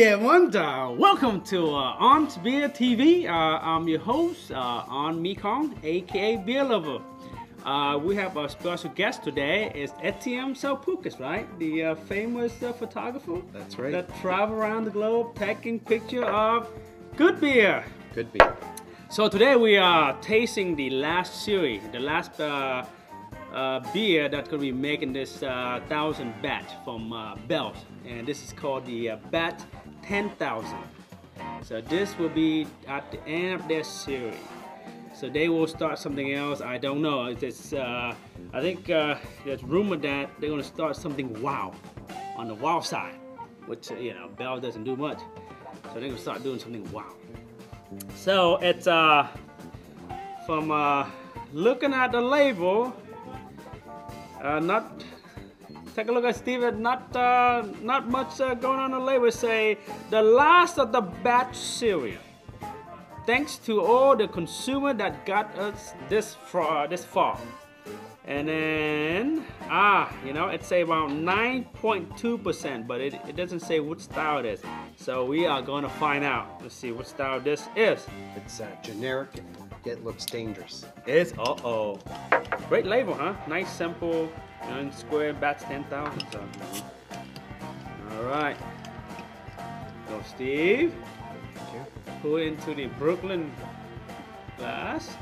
Hey everyone, welcome to Ans Beer TV. I'm your host, Ans Mekong, aka Beer Lover. We have a special guest today. It's Etienne Sopoukis, right? The famous photographer. That's right. That travel around the globe taking picture of good beer. Good beer. So today we are tasting the last series, the last beer that's going to be making this 1000 batch from Bells, and this is called the Batch 10000. So this will be at the end of their series. So they will start something else. I don't know. It's I think there's rumor that they're going to start something wow on the wow side, which you know Bells doesn't do much. So they're going to start doing something wow. So it's from looking at the label. Not take a look at Steven. Not much going on the label. Say the last of the batch series. Thanks to all the consumer that got us this far. And then you know, it say around 9.2%, but it doesn't say what style it is. So we are going to find out. Let's see what style this is. It's generic. It looks dangerous. It's Great label, huh? Nice, simple, and square, batch 10,000. All right. So, Steve, put into the Brooklyn glass.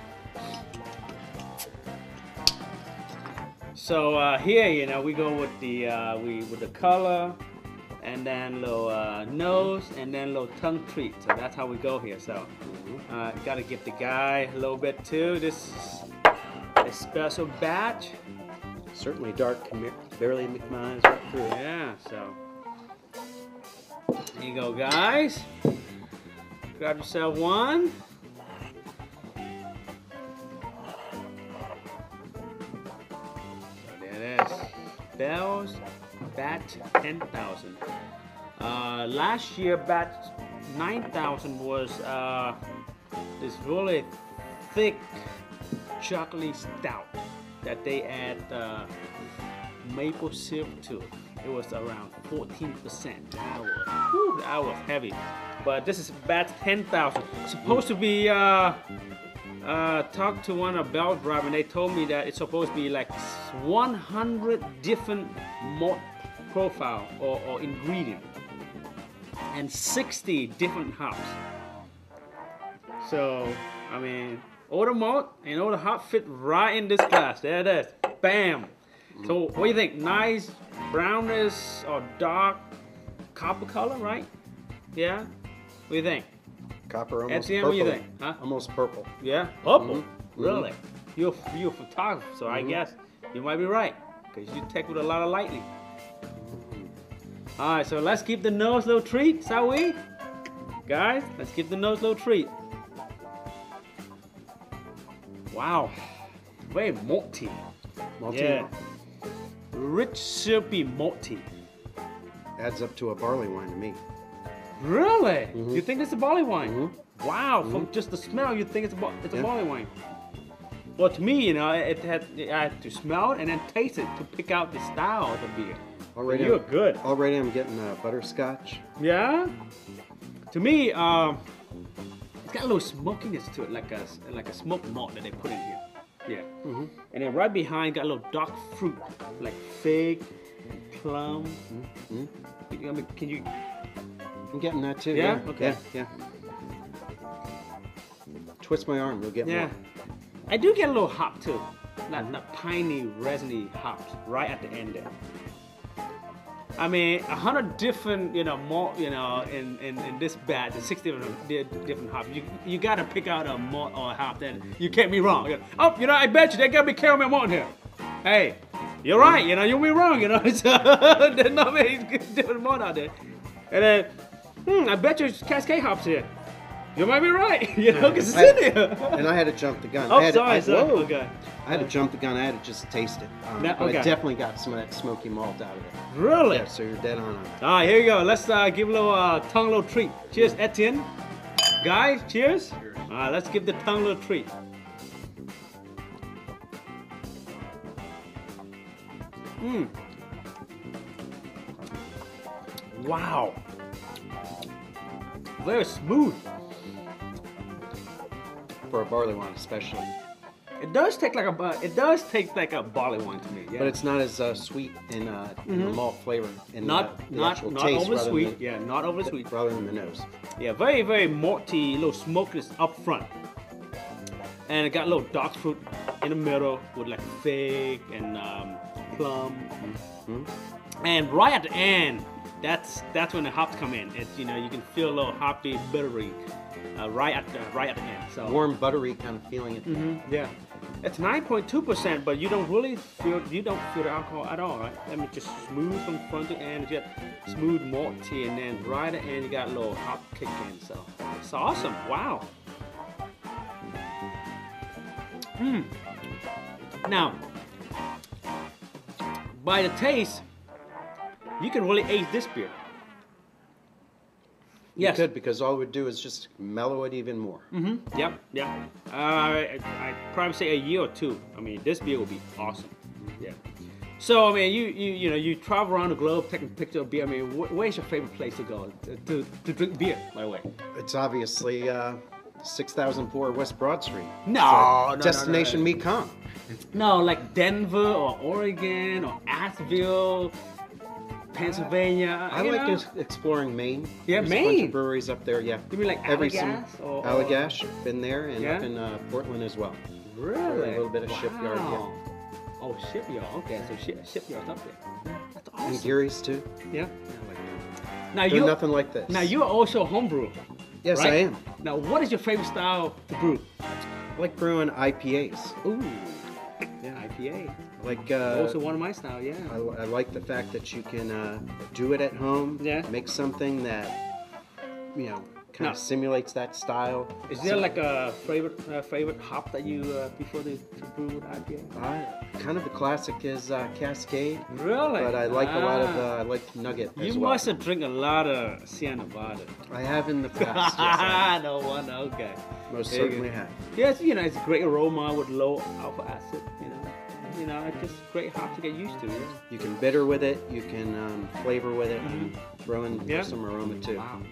So here, you know, we go with the color, and then little nose, and then little tongue treat. So that's how we go here. So gotta give the guy a little bit too. This. A special batch, certainly dark, barely McMahon's right through. Yeah, so here you go, guys. Grab yourself one. So there it is, Bells Batch 10000. Last year, Batch 9000 was this really thick chocolate stout that they add maple syrup to. It was around 14%. That was heavy. But this is batch 10000. Supposed to be talked to one of Bell's driver, and they told me that it's supposed to be like 100 different malt profile or ingredient and 60 different hops. So I mean, all the malt and all the hop fit right in this glass. There it is. Bam. So what do you think? Nice brownish or dark copper color, right? Yeah? What do you think? Copper, almost purple. What do you think? Huh? Almost purple. Yeah? Purple? Really? You're a photographer, so I guess you might be right, because you take with a lot of lightning. All right, so let's give the nose a little treat, shall we? Guys, let's give the nose a little treat. Wow, very malty. Yeah. Rich, syrupy, malty. Adds up to a barley wine to me. Really? You think it's a barley wine? Wow, from just the smell, you think it's a barley wine. Well, to me, you know, I had to smell it and then taste it to pick out the style of the beer. Already, you're good. Already, I'm getting butterscotch. Yeah. To me, it's got a little smokiness to it, like a smoked malt that they put in here. Yeah. And then right behind got a little dark fruit, like fig, plum. Can you? I'm getting that too. Yeah. Yeah. Okay. Yeah. Twist my arm, you'll get more. I do get a little hop too, not piney, resiny hops right at the end there. I mean, 100 different, you know, malt, you know, in this batch, 60 different hops. You gotta pick out a malt or a hop, then you can't be wrong. Oh, you know, I bet you they gotta be caramel malt here. Hey, you're right, you know, you'll be wrong, you know. There's not many different malt out there. And then, I bet you Cascade hops here. You might be right, you know, because it's in here. And I had to jump the gun. Oh, I had to jump the gun. I had to just taste it. But I definitely got some of that smoky malt out of it. Really? Yeah, so you're dead on it. All right, here you go. Let's give a little tongue a little treat. Cheers, Etienne. Guys, cheers. Cheers. All right, let's give the tongue a little treat. Wow. Very smooth for a barley wine, especially. It does take like a barley wine to me, yeah. But it's not as sweet in the malt flavor and not over sweet, yeah, not over sweet. Rather than the nose. Yeah, very very malty, little smokiness up front, and it got a little dark fruit in the middle with like fig and plum, and right at the end, that's when the hops come in. It's, you know, you can feel a little hoppy, bittery. Right at the end, so warm, buttery kind of feeling. It. Yeah, it's 9.2%, but you don't feel the alcohol at all. Right? I mean, just smooth from front to end, just smooth malty, and then right at the end you got a little hop kick in. So it's awesome. Wow. Now, by the taste, you can really ace this beer. Yes. You could, because all it would do is just mellow it even more. Yep, yep. I'd probably say a year or two. I mean, this beer will be awesome. Yeah. So I mean, you know, you travel around the globe taking pictures of beer. I mean, where's your favorite place to go to drink beer? By the way, it's obviously 6004 West Broad Street. No, so destination Mekong. No, like Denver or Oregon or Asheville. Pennsylvania. I like exploring Maine. Yeah, Maine. There's a bunch of breweries up there. Yeah. You mean like Allagash? Allagash, been there, and up in Portland as well. Really? A little bit of Shipyard. Yeah. Oh, Shipyard. Okay, so Shipyard's up there. That's awesome. And Geary's too. Yeah. I like that. Now you're nothing like this. Now you are also homebrew. Yes, right? I am. Now, what is your favorite style to brew? I like brewing IPAs. Ooh. Yeah, IPA. Like also one of my style, yeah. I like the fact that you can do it at home. Yeah. Make something that, you know, kind of simulates that style. Is there like a favorite hop that you prefer to brew with IPA? Kind of the classic is Cascade. Really? But I like a lot of I like Nugget. You as well. Must have drank a lot of Sierra Nevada. I have in the past. Yes, no wonder. Okay. Most certainly have. Yes, you know, it's a great aroma with low alpha acid. You know, it's just great hop to get used to. Yeah. You can bitter with it, you can flavor with it, and throw in some aroma too. Wow.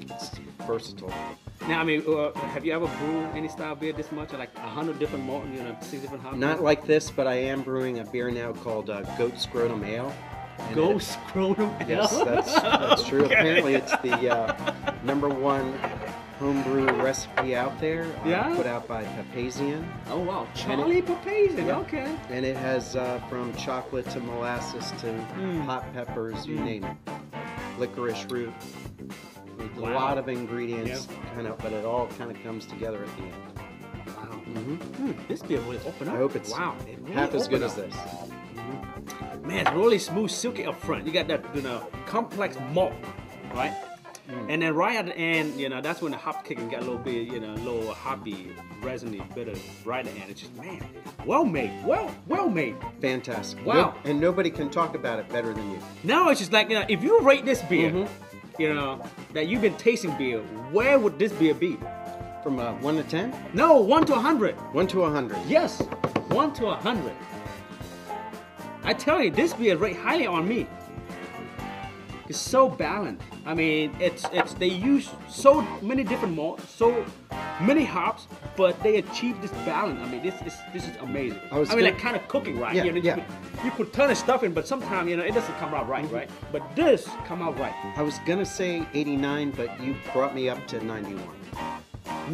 It's versatile. Now, I mean, have you ever brewed any style beer this much? Or like 100 different malt, you know, 6 different hops? Not like this, but I am brewing a beer now called Goat Scrotum Ale. Goat Scrotum Ale? Yes, that's true. Okay. Apparently it's the #1 homebrew recipe out there, put out by Papazian. Oh wow, Charlie Papazian, okay. And it has from chocolate to molasses to hot peppers, you name it. Licorice root, a lot of ingredients, but it all kind of comes together at the end. Wow. This beer will open up. I hope it's half as good as this. Man, it's really smooth, silky up front. You got that, you know, complex malt, right? And then right at the end, you know, that's when the hop kick and got a little bit, you know, a little hoppy, resiny, bitter. Right at the end, it's just, man, well made, well made. Fantastic. Wow. And nobody can talk about it better than you. No, it's just like, you know, if you rate this beer, you know, that you've been tasting beer, where would this beer be? From 1 to 10? No, 1 to 100. 1 to 100. Yes, 1 to 100. I tell you, this beer rate highly on me. It's so balanced. I mean, it's they use so many different malts, so many hops, but they achieve this balance. I mean, this is amazing. I mean, like kind of cooking, right? Yeah, you know, you put a ton of stuff in, but sometimes, you know, it doesn't come out right, right? But this come out right. I was gonna say 89, but you brought me up to 91.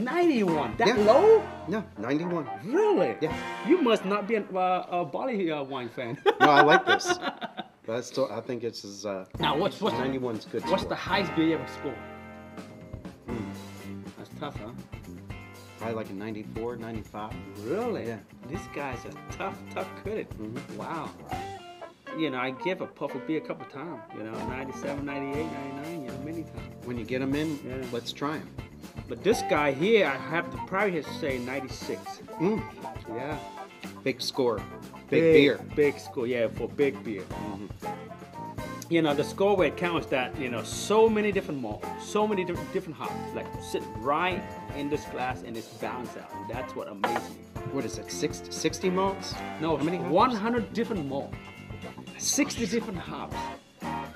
91? That low? No, 91. Really? Yeah. You must not be a barley wine fan. No, I like this. But I think it's as now what's 91's good. What's the highest beer you ever scored? That's tough, huh? Probably like a 94, 95. Really? Yeah. This guy's a tough critic. Wow. You know, I give a puff of beer a couple times. You know, 97, 98, 99. You know, many times. When you get them in, let's try them. But this guy here, I have to probably say 96. Yeah. Big score. Big beer. Big score, yeah, for big beer. You know, the score where it counts that, you know, so many different malts, so many different hops, like sit right in this glass and it's balanced out. And that's what amazes me. What is it, 60 malts? No, how many hops? 100 different malts, 60 different hops.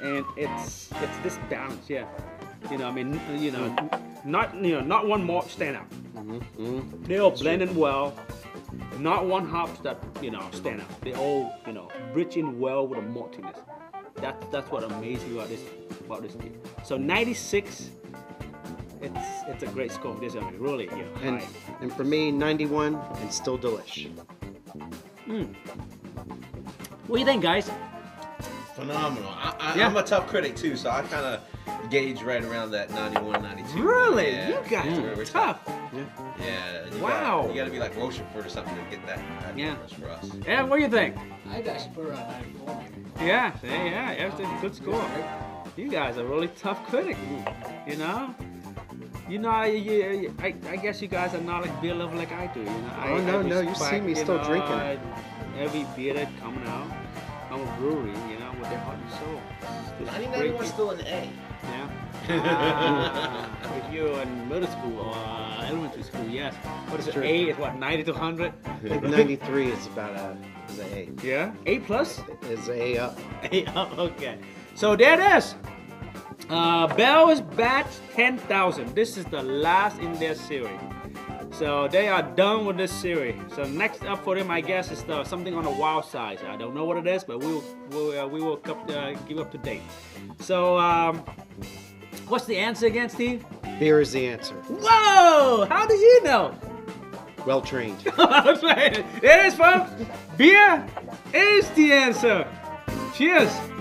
and it's this balance, yeah. You know, I mean, you know, not one malt stand out. They all blend in well. Not one hops that stand out. They all bridge in well with the maltiness. That's what amazed me about this beer. So 96. It's a great score. This is really high. And for me, 91 and still delish. What do you think, guys? Phenomenal. I'm a tough critic too, so I kind of gauge right around that 91, 92. Really? Yeah. You guys are tough. Yeah. Wow. You got to be like Rochefort or something to get that. For us. Yeah. What do you think? I'd actually put around 94. Yeah. Yeah. Good score. You guys are really tough critics. You know. I guess you guys are not like beer lover like I do. No, you see me still drinking it. Every beer that coming out, I'm a brewery, with their heart and soul. 1991 still an A. Yeah. If you're in middle school or elementary school, yes. What is an A? Is what, 90 to 100? 93 is about an A. Yeah? A plus? It's A up. A up, okay. So there it is. Bells Batch 10000. This is the last in their series. So they are done with this series. So next up for them, I guess, is something on the wild side. I don't know what it is, but we will give up to date. So what's the answer again, Steve? Beer is the answer. Whoa! How do you know? Well trained. Well trained. It is, folks. Beer is the answer. Cheers.